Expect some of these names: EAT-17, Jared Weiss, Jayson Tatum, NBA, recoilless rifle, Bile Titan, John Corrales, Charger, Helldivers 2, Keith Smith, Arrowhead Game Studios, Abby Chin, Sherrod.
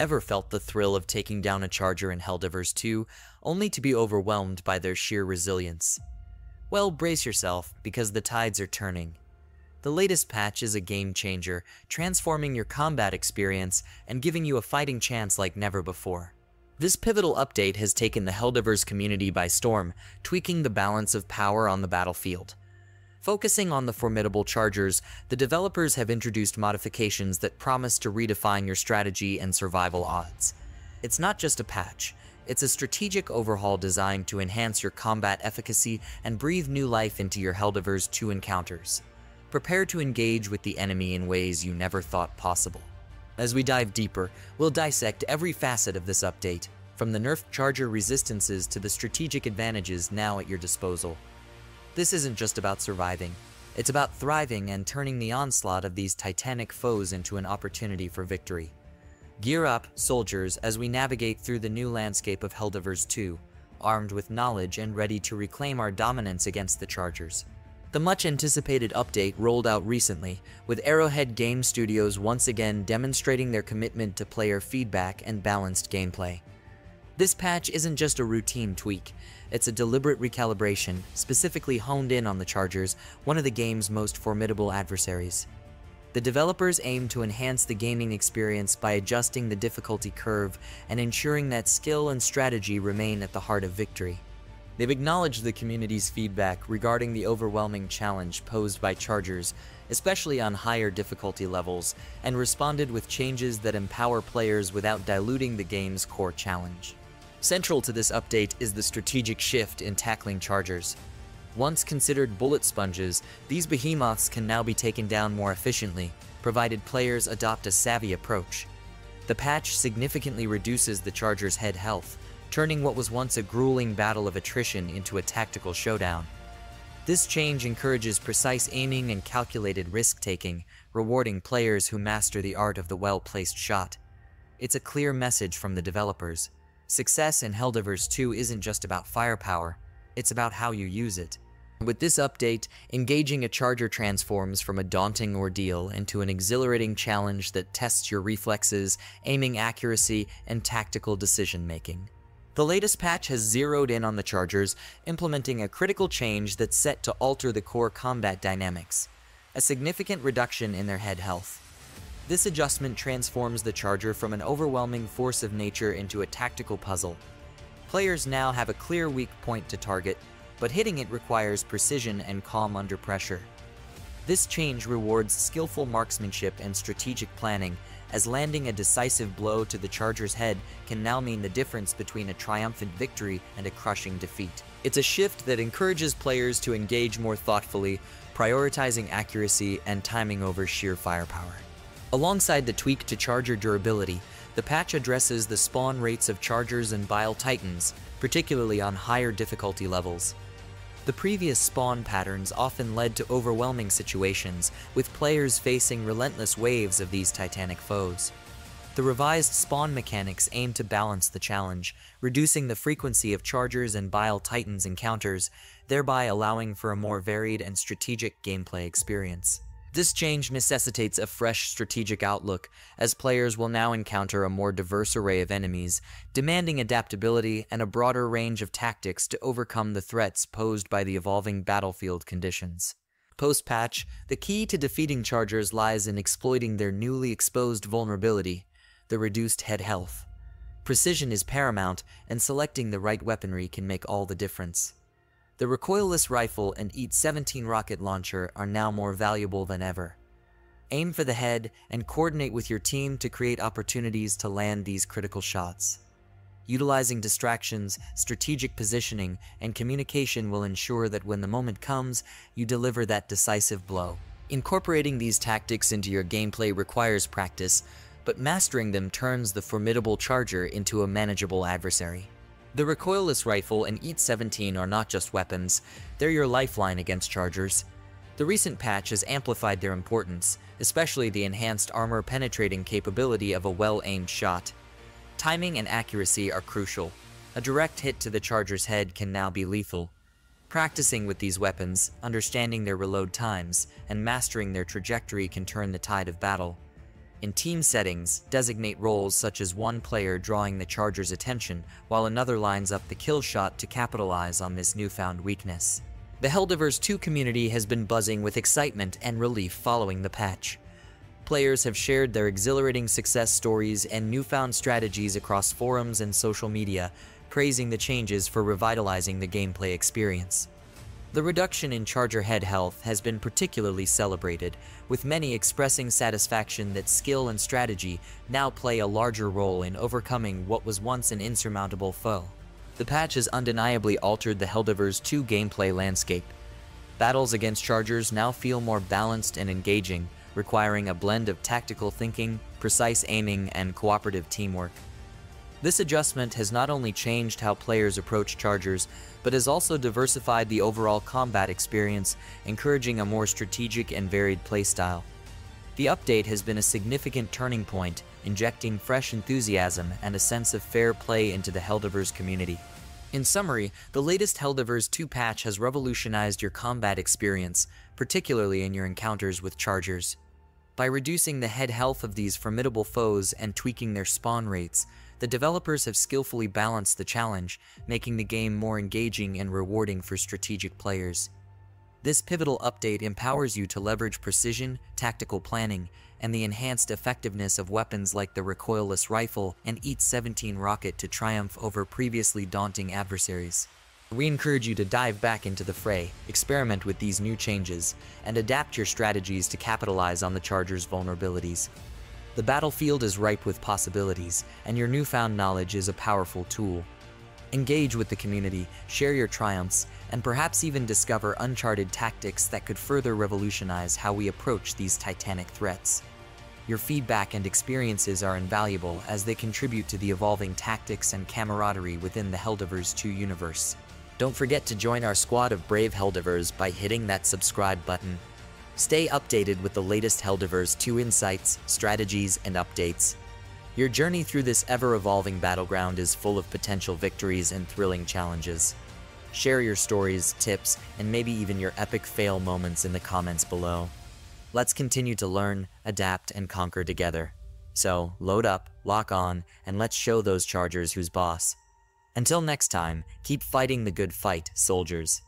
ever felt the thrill of taking down a Charger in Helldivers 2, only to be overwhelmed by their sheer resilience. Well, brace yourself, because the tides are turning. The latest patch is a game-changer, transforming your combat experience and giving you a fighting chance like never before. This pivotal update has taken the Helldivers community by storm, tweaking the balance of power on the battlefield. Focusing on the formidable Chargers, the developers have introduced modifications that promise to redefine your strategy and survival odds. It's not just a patch, it's a strategic overhaul designed to enhance your combat efficacy and breathe new life into your Helldivers 2 encounters. Prepare to engage with the enemy in ways you never thought possible. As we dive deeper, we'll dissect every facet of this update, from the nerfed Charger resistances to the strategic advantages now at your disposal. This isn't just about surviving, it's about thriving and turning the onslaught of these titanic foes into an opportunity for victory. Gear up, soldiers, as we navigate through the new landscape of Helldivers 2, armed with knowledge and ready to reclaim our dominance against the Chargers. The much-anticipated update rolled out recently, with Arrowhead Game Studios once again demonstrating their commitment to player feedback and balanced gameplay. This patch isn't just a routine tweak, it's a deliberate recalibration, specifically honed in on the Chargers, one of the game's most formidable adversaries. The developers aim to enhance the gaming experience by adjusting the difficulty curve and ensuring that skill and strategy remain at the heart of victory. They've acknowledged the community's feedback regarding the overwhelming challenge posed by Chargers, especially on higher difficulty levels, and responded with changes that empower players without diluting the game's core challenge. Central to this update is the strategic shift in tackling Chargers. Once considered bullet sponges, these behemoths can now be taken down more efficiently, provided players adopt a savvy approach. The patch significantly reduces the Chargers' head health, turning what was once a grueling battle of attrition into a tactical showdown. This change encourages precise aiming and calculated risk-taking, rewarding players who master the art of the well-placed shot. It's a clear message from the developers. Success in Helldivers 2 isn't just about firepower, it's about how you use it. With this update, engaging a Charger transforms from a daunting ordeal into an exhilarating challenge that tests your reflexes, aiming accuracy, and tactical decision-making. The latest patch has zeroed in on the Chargers, implementing a critical change that's set to alter the core combat dynamics: a significant reduction in their head health. This adjustment transforms the Charger from an overwhelming force of nature into a tactical puzzle. Players now have a clear weak point to target, but hitting it requires precision and calm under pressure. This change rewards skillful marksmanship and strategic planning, as landing a decisive blow to the Charger's head can now mean the difference between a triumphant victory and a crushing defeat. It's a shift that encourages players to engage more thoughtfully, prioritizing accuracy and timing over sheer firepower. Alongside the tweak to Charger durability, the patch addresses the spawn rates of Chargers and Bile Titans, particularly on higher difficulty levels. The previous spawn patterns often led to overwhelming situations, with players facing relentless waves of these titanic foes. The revised spawn mechanics aim to balance the challenge, reducing the frequency of Chargers and Bile Titans encounters, thereby allowing for a more varied and strategic gameplay experience. This change necessitates a fresh strategic outlook, as players will now encounter a more diverse array of enemies, demanding adaptability and a broader range of tactics to overcome the threats posed by the evolving battlefield conditions. Post-patch, the key to defeating Chargers lies in exploiting their newly exposed vulnerability, the reduced head health. Precision is paramount, and selecting the right weaponry can make all the difference. The recoilless rifle and EAT-17 rocket launcher are now more valuable than ever. Aim for the head and coordinate with your team to create opportunities to land these critical shots. Utilizing distractions, strategic positioning, and communication will ensure that when the moment comes, you deliver that decisive blow. Incorporating these tactics into your gameplay requires practice, but mastering them turns the formidable Charger into a manageable adversary. The recoilless rifle and EAT-17 are not just weapons, they're your lifeline against Chargers. The recent patch has amplified their importance, especially the enhanced armor-penetrating capability of a well-aimed shot. Timing and accuracy are crucial. A direct hit to the Charger's head can now be lethal. Practicing with these weapons, understanding their reload times, and mastering their trajectory can turn the tide of battle. In team settings, designate roles such as one player drawing the Charger's attention while another lines up the kill shot to capitalize on this newfound weakness. The Helldivers 2 community has been buzzing with excitement and relief following the patch. Players have shared their exhilarating success stories and newfound strategies across forums and social media, praising the changes for revitalizing the gameplay experience. The reduction in Charger head health has been particularly celebrated, with many expressing satisfaction that skill and strategy now play a larger role in overcoming what was once an insurmountable foe. The patch has undeniably altered the Helldivers 2 gameplay landscape. Battles against Chargers now feel more balanced and engaging, requiring a blend of tactical thinking, precise aiming, and cooperative teamwork. This adjustment has not only changed how players approach Chargers, but has also diversified the overall combat experience, encouraging a more strategic and varied playstyle. The update has been a significant turning point, injecting fresh enthusiasm and a sense of fair play into the Helldivers community. In summary, the latest Helldivers 2 patch has revolutionized your combat experience, particularly in your encounters with Chargers. By reducing the head health of these formidable foes and tweaking their spawn rates, the developers have skillfully balanced the challenge, making the game more engaging and rewarding for strategic players. This pivotal update empowers you to leverage precision, tactical planning, and the enhanced effectiveness of weapons like the recoilless rifle and EAT-17 rocket to triumph over previously daunting adversaries. We encourage you to dive back into the fray, experiment with these new changes, and adapt your strategies to capitalize on the Charger's vulnerabilities. The battlefield is ripe with possibilities, and your newfound knowledge is a powerful tool. Engage with the community, share your triumphs, and perhaps even discover uncharted tactics that could further revolutionize how we approach these titanic threats. Your feedback and experiences are invaluable as they contribute to the evolving tactics and camaraderie within the Helldivers 2 universe. Don't forget to join our squad of brave Helldivers by hitting that subscribe button. Stay updated with the latest Helldivers 2 insights, strategies, and updates. Your journey through this ever-evolving battleground is full of potential victories and thrilling challenges. Share your stories, tips, and maybe even your epic fail moments in the comments below. Let's continue to learn, adapt, and conquer together. So, load up, lock on, and let's show those Chargers who's boss. Until next time, keep fighting the good fight, soldiers.